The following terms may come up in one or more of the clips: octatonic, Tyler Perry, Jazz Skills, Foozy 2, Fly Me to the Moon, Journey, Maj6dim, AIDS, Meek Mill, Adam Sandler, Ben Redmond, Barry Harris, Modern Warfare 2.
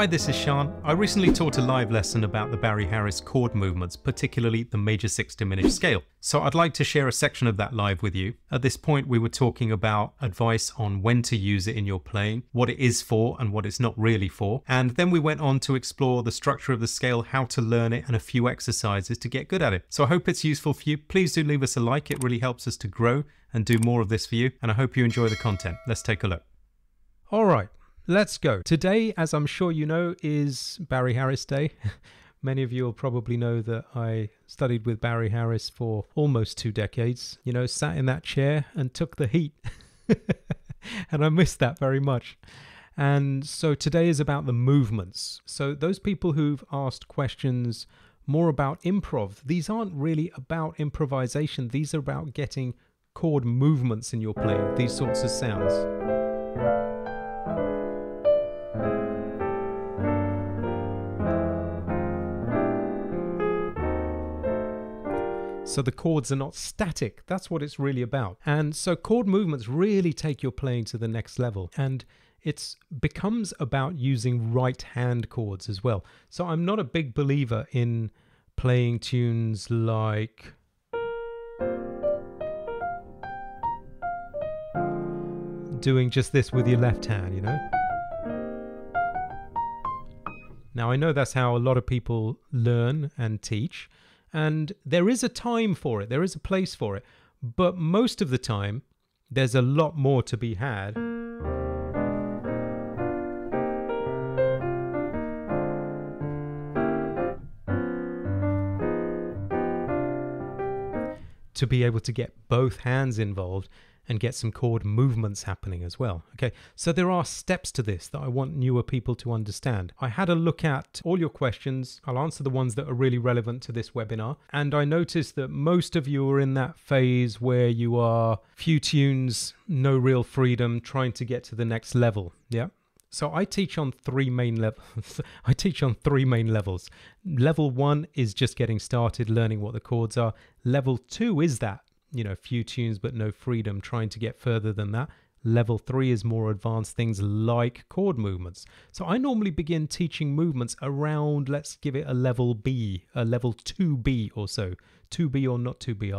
Hi, this is Sean. I recently taught a live lesson about the Barry Harris chord movements, particularly the Maj6th diminished scale. So I'd like to share a section of that live with you. At this point, we were talking about advice on when to use it in your playing, what it is for and what it's not really for. And then we went on to explore the structure of the scale, how to learn it, and a few exercises to get good at it. So I hope it's useful for you. Please do leave us a like. It really helps us to grow and do more of this for you. And I hope you enjoy the content. Let's take a look. All right. Let's go. Today, as I'm sure you know, is Barry Harris Day. Many of you will probably know that I studied with Barry Harris for almost 2 decades, you know, sat in that chair and took the heat. And I miss that very much. And so today is about the movements. So those people who've asked questions more about improv, these aren't really about improvisation. These are about getting chord movements in your playing, these sorts of sounds. So the chords are not static. That's what it's really about. And so chord movements really take your playing to the next level. And it becomes about using right hand chords as well. So I'm not a big believer in playing tunes like... doing just this with your left hand, you know? Now I know that's how a lot of people learn and teach. And there is a time for it, there is a place for it, but most of the time there's a lot more to be had. To be able to get both hands involved and get some chord movements happening as well. Okay, so there are steps to this that I want newer people to understand. I had a look at all your questions. I'll answer the ones that are really relevant to this webinar. And I noticed that most of you are in that phase where you are few tunes, no real freedom, trying to get to the next level. Yeah. So I teach on 3 main levels. I teach on 3 main levels. Level 1 is just getting started, learning what the chords are. Level 2 is that, you know, few tunes but no freedom, trying to get further than that. Level 3 is more advanced things like chord movements. So I normally begin teaching movements around, let's give it a level B, a level 2B or so. 2B or not 2B,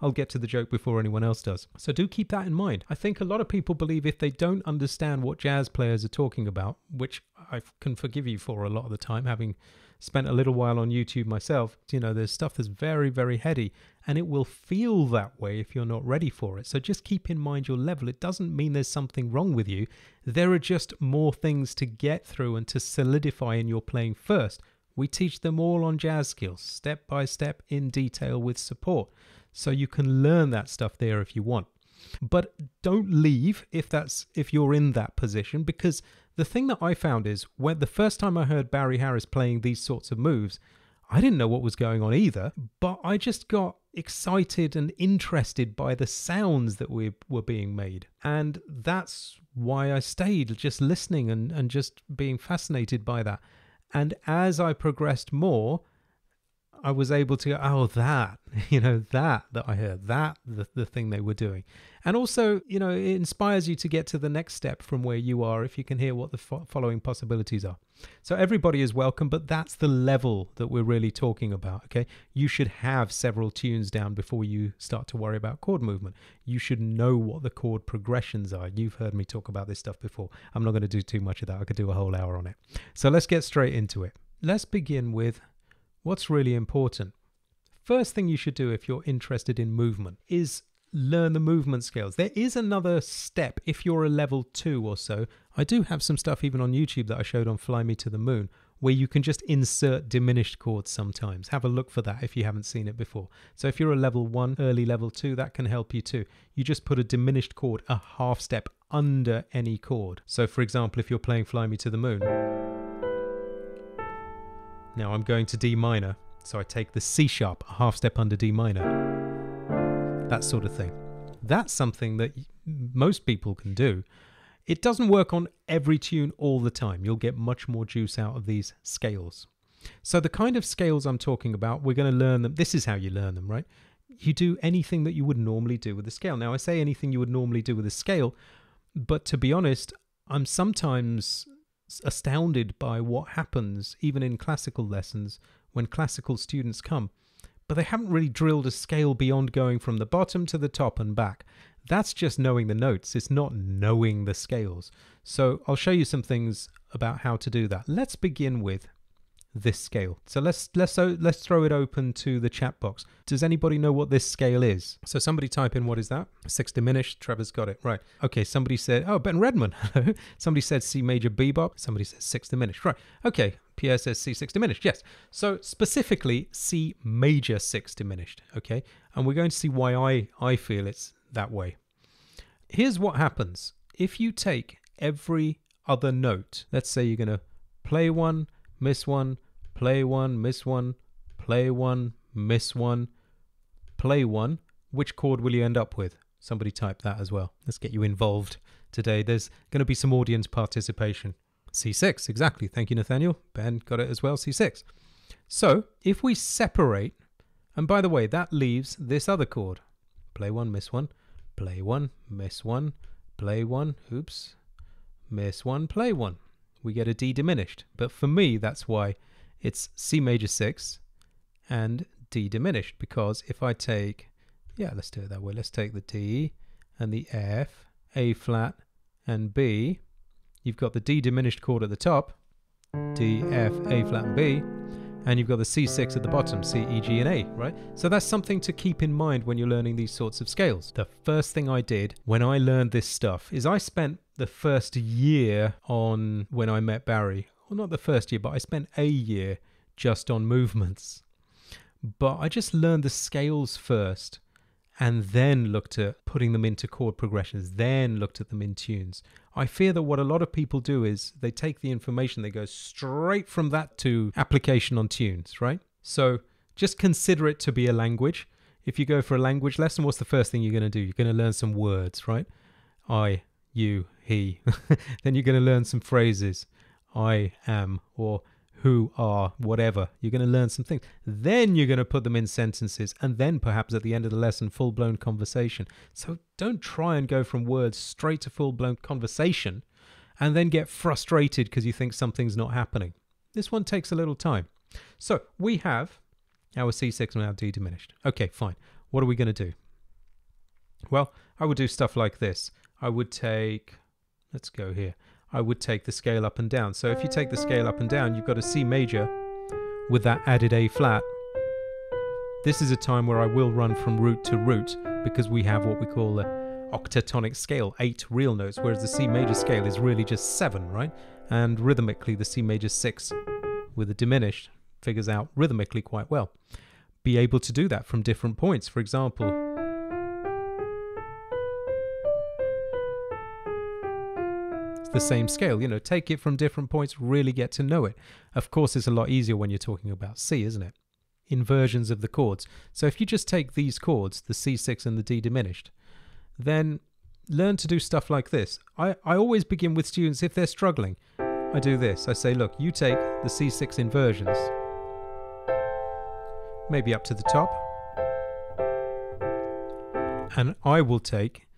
I'll get to the joke before anyone else does. So do keep that in mind. I think a lot of people believe if they don't understand what jazz players are talking about, which I can forgive you for a lot of the time, having spent a little while on YouTube myself, you know, there's stuff that's very, very heady, and it will feel that way if you're not ready for it. So just keep in mind your level. It doesn't mean there's something wrong with you. There are just more things to get through and to solidify in your playing first. We teach them all on Jazz Skills, step by step, in detail with support. So you can learn that stuff there if you want. But don't leave if you're in that position, because the thing that I found is when the first time I heard Barry Harris playing these sorts of moves, I didn't know what was going on either, but I just got excited and interested by the sounds that were being made. And that's why I stayed just listening and just being fascinated by that. And as I progressed more, I was able to go, oh, that, you know, that I heard, the thing they were doing. And also, you know, it inspires you to get to the next step from where you are if you can hear what the following possibilities are. So everybody is welcome, but that's the level that we're really talking about, okay? You should have several tunes down before you start to worry about chord movement. You should know what the chord progressions are. You've heard me talk about this stuff before. I'm not going to do too much of that. I could do a whole hour on it. So let's get straight into it. Let's begin with... what's really important. First thing you should do if you're interested in movement is learn the movement scales. There is another step if you're a level 2 or so. I do have some stuff even on YouTube that I showed on Fly Me to the Moon where you can just insert diminished chords sometimes. Have a look for that if you haven't seen it before. So if you're a level 1, early level 2, that can help you too. You just put a diminished chord a half step under any chord. So for example, if you're playing Fly Me to the Moon, now I'm going to D minor, so I take the C sharp, a half step under D minor. That sort of thing. That's something that most people can do. It doesn't work on every tune all the time. You'll get much more juice out of these scales. So the kind of scales I'm talking about, we're going to learn them. This is how you learn them, right? You do anything that you would normally do with a scale. Now I say anything you would normally do with a scale, but to be honest, I'm sometimes astounded by what happens even in classical lessons when classical students come, but they haven't really drilled a scale beyond going from the bottom to the top and back. That's just knowing the notes. It's not knowing the scales. So I'll show you some things about how to do that. Let's begin with this scale. So let's throw it open to the chat box. Does anybody know what this scale is? So somebody type in, what is that? 6th diminished. Trevor's got it. Right. Okay. Somebody said, oh, Ben Redmond. Somebody said C major bebop. Somebody said 6th diminished. Right. Okay. Pierre says C6 diminished. Yes. So specifically C major 6 diminished. Okay. And we're going to see why I feel it's that way. Here's what happens. If you take every other note, let's say you're going to play one, miss one, play one, miss one, play one, miss one, play one. Which chord will you end up with? Somebody type that as well. Let's get you involved today. There's going to be some audience participation. C6, exactly. Thank you, Nathaniel. Ben got it as well, C6. So if we separate, and by the way, that leaves this other chord. Play one, miss one, play one, miss one, play one, oops, miss one, play one. We get a D diminished. But for me, that's why it's C major 6 and D diminished, because if I take, yeah, let's do it that way. Let's take the D and the F, A flat and B. You've got the D diminished chord at the top, D, F, A flat and B, and you've got the C6 at the bottom, C, E, G and A, right? So that's something to keep in mind when you're learning these sorts of scales. The first thing I did when I learned this stuff is I spent the first year on, when I met Barry, well, not the first year, but I spent a year just on movements. But I just learned the scales first and then looked at putting them into chord progressions, then looked at them in tunes. I fear that what a lot of people do is they take the information, they go straight from that to application on tunes, right? So just consider it to be a language. If you go for a language lesson, what's the first thing you're going to do? You're going to learn some words, right? I, you, he. Then you're going to learn some phrases. I am, or who are, whatever. You're going to learn some things. Then you're going to put them in sentences, and then perhaps at the end of the lesson, full-blown conversation. So don't try and go from words straight to full-blown conversation and then get frustrated because you think something's not happening. This one takes a little time. So we have our C6 and our D diminished. Okay, fine. What are we going to do? Well, I would do stuff like this. I would take, let's go here. I would take the scale up and down. So if you take the scale up and down, you've got a C major with that added A flat. This is a time where I will run from root to root because we have what we call an octatonic scale, 8 real notes, whereas the C major scale is really just 7, right? And rhythmically, the C major 6 with a diminished figures out rhythmically quite well. Be able to do that from different points. For example, the same scale, you know, take it from different points, really get to know it. Of course, it's a lot easier when you're talking about C, isn't it? Inversions of the chords. So if you just take these chords, the C6 and the D diminished, then learn to do stuff like this. I always begin with students, if they're struggling, I do this. I say, look, you take the C6 inversions, maybe up to the top, and I will take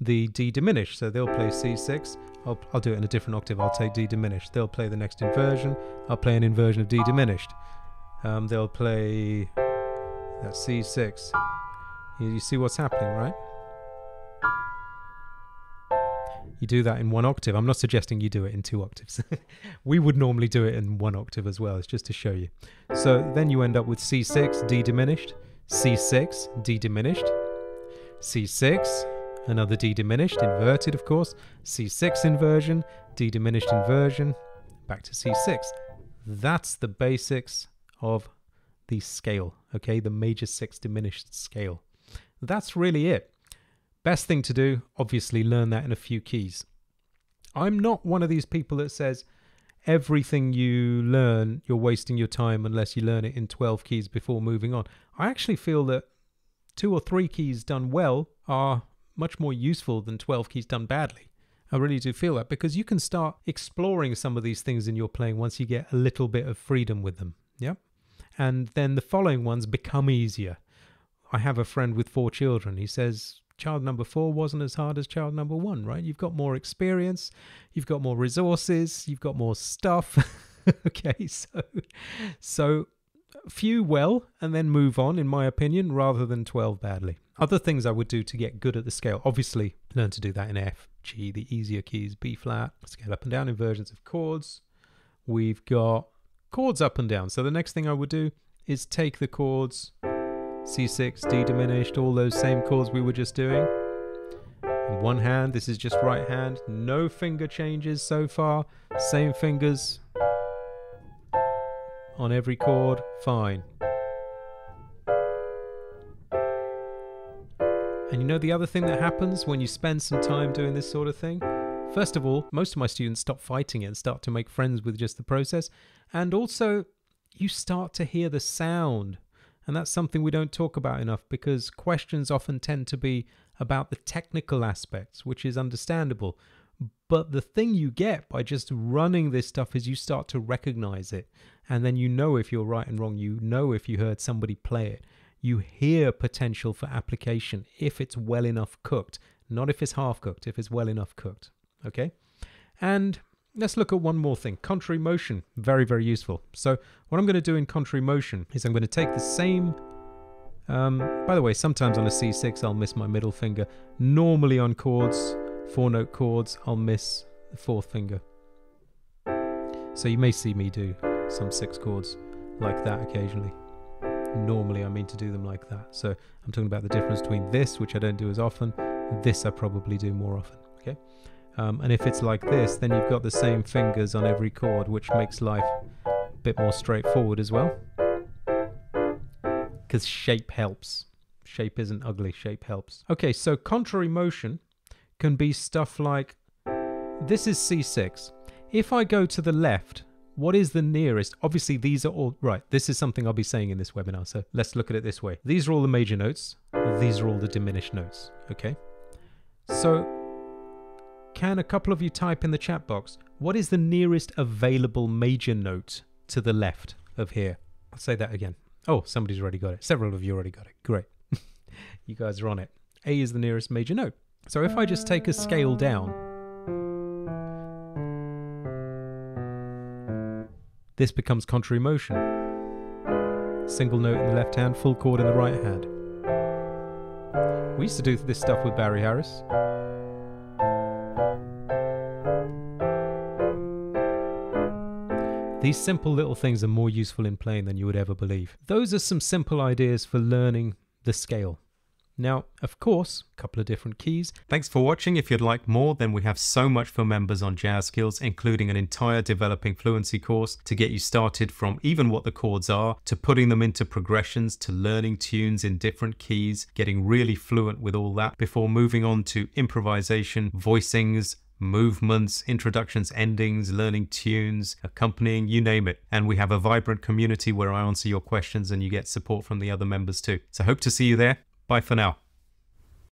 the D diminished. So they'll play C6. I'll do it in a different octave. I'll take D diminished. They'll play the next inversion. I'll play an inversion of D diminished. They'll play that C6. You see what's happening, right? You do that in one octave. I'm not suggesting you do it in two octaves. We would normally do it in one octave as well. It's just to show you. So then you end up with C6, D diminished, C6, D diminished, C6, another D diminished, inverted of course, C6 inversion, D diminished inversion, back to C6. That's the basics of the scale, okay? The major 6 diminished scale. That's really it. Best thing to do, obviously, learn that in a few keys. I'm not one of these people that says everything you learn, you're wasting your time unless you learn it in 12 keys before moving on. I actually feel that 2 or 3 keys done well are much more useful than 12 keys done badly. I really do feel that, because you can start exploring some of these things in your playing once you get a little bit of freedom with them. Yeah. And then the following ones become easier. I have a friend with 4 children. He says child number 4 wasn't as hard as child number 1, right? You've got more experience, you've got more resources, you've got more stuff. Okay, so few well and then move on, in my opinion, rather than 12 badly. Other things I would do to get good at the scale, obviously learn to do that in F, G, the easier keys, B flat, scale up and down inversions of chords. We've got chords up and down. So the next thing I would do is take the chords C6, D diminished, all those same chords we were just doing. In one hand, this is just right hand, no finger changes so far, same fingers on every chord, fine. And you know the other thing that happens when you spend some time doing this sort of thing? First of all, most of my students stop fighting it and start to make friends with just the process. And also, you start to hear the sound. And that's something we don't talk about enough, because questions often tend to be about the technical aspects, which is understandable. But the thing you get by just running this stuff is you start to recognize it. And then you know if you're right and wrong. You know if you heard somebody play it. You hear potential for application if it's well enough cooked. Not if it's half cooked, if it's well enough cooked. Okay? And let's look at one more thing. Contrary motion. Very, very useful. So what I'm going to do in contrary motion is I'm going to take the same... by the way, sometimes on a C6 I'll miss my middle finger. Normally on chords... 4-note chords, I'll miss the 4th finger. So you may see me do some 6 chords like that occasionally. Normally I mean to do them like that. So I'm talking about the difference between this, which I don't do as often, this I probably do more often. Okay, and if it's like this, then you've got the same fingers on every chord, which makes life a bit more straightforward as well. Because shape helps. Shape isn't ugly, shape helps. Okay, so contrary motion can be stuff like, this is C6. If I go to the left, what is the nearest? Obviously these are all, right, this is something I'll be saying in this webinar, so let's look at it this way. These are all the major notes, these are all the diminished notes, okay? So, can a couple of you type in the chat box, what is the nearest available major note to the left of here? I'll say that again. Oh, somebody's already got it. Several of you already got it, great. You guys are on it. A is the nearest major note. So if I just take a scale down, this becomes contrary motion. Single note in the left hand, full chord in the right hand. We used to do this stuff with Barry Harris. These simple little things are more useful in playing than you would ever believe. Those are some simple ideas for learning the scale. Now, of course, a couple of different keys. Thanks for watching. If you'd like more, then we have so much for members on Jazz Skills, including an entire developing fluency course to get you started from even what the chords are, to putting them into progressions, to learning tunes in different keys, getting really fluent with all that before moving on to improvisation, voicings, movements, introductions, endings, learning tunes, accompanying, you name it. And we have a vibrant community where I answer your questions and you get support from the other members too. So hope to see you there. Bye for now.